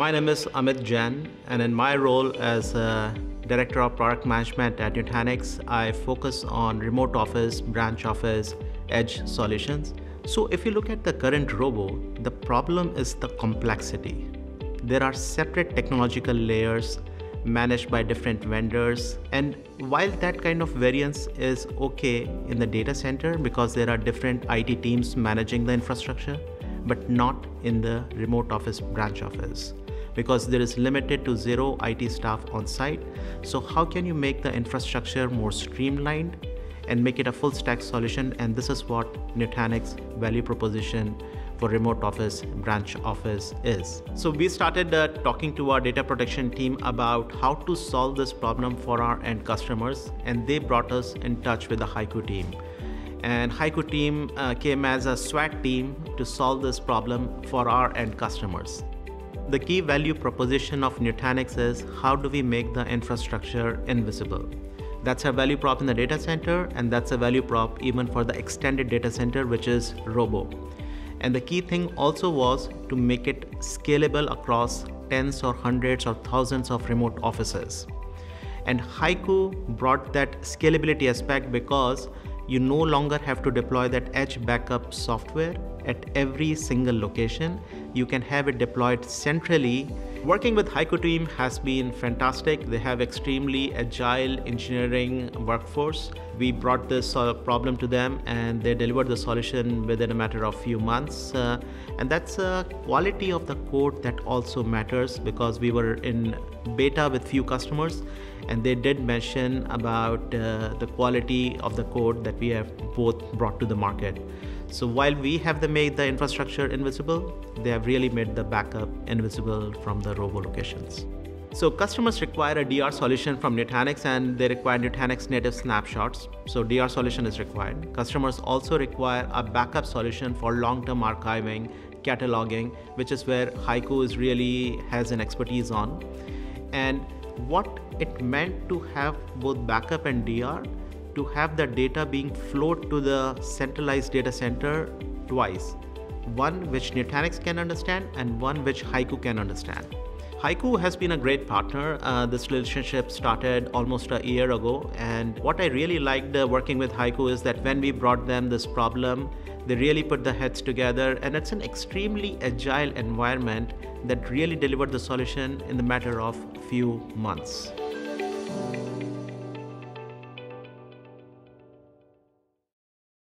My name is Amit Jain, and in my role as a Director of Product Management at Nutanix, I focus on remote office, branch office, edge solutions. So if you look at the current ROBO, the problem is the complexity. There are separate technological layers managed by different vendors, and while that kind of variance is okay in the data center because there are different IT teams managing the infrastructure, but not in the remote office, branch office, because there is limited to 0 IT staff on site. So how can you make the infrastructure more streamlined and make it a full stack solution? And this is what Nutanix value proposition for remote office, branch office is. So we started talking to our data protection team about how to solve this problem for our end customers, and they brought us in touch with the HYCU team. And HYCU team came as a SWAT team to solve this problem for our end customers. The key value proposition of Nutanix is how do we make the infrastructure invisible? That's a value prop in the data center, and that's a value prop even for the extended data center, which is ROBO. And the key thing also was to make it scalable across tens or hundreds or thousands of remote offices. And HYCU brought that scalability aspect because you no longer have to deploy that edge backup software at every single location. You can have it deployed centrally. Working with HYCU team has been fantastic. They have extremely agile engineering workforce. We brought this problem to them, and they delivered the solution within a matter of few months. And that's a quality of the code that also matters, because we were in beta with few customers, and they did mention about the quality of the code that we have both brought to the market. So while we have made the infrastructure invisible, they have really made the backup invisible from the ROBO locations. So customers require a DR solution from Nutanix, and they require Nutanix native snapshots. So DR solution is required. Customers also require a backup solution for long-term archiving, cataloging, which is where HYCU is really has an expertise on. And what it meant to have both backup and DR, to have the data being flowed to the centralized data center twice. One which Nutanix can understand and one which HYCU can understand. HYCU has been a great partner. This relationship started almost a year ago, and what I really liked working with HYCU is that when we brought them this problem, they really put their heads together, and it's an extremely agile environment that really delivered the solution in the matter of few months.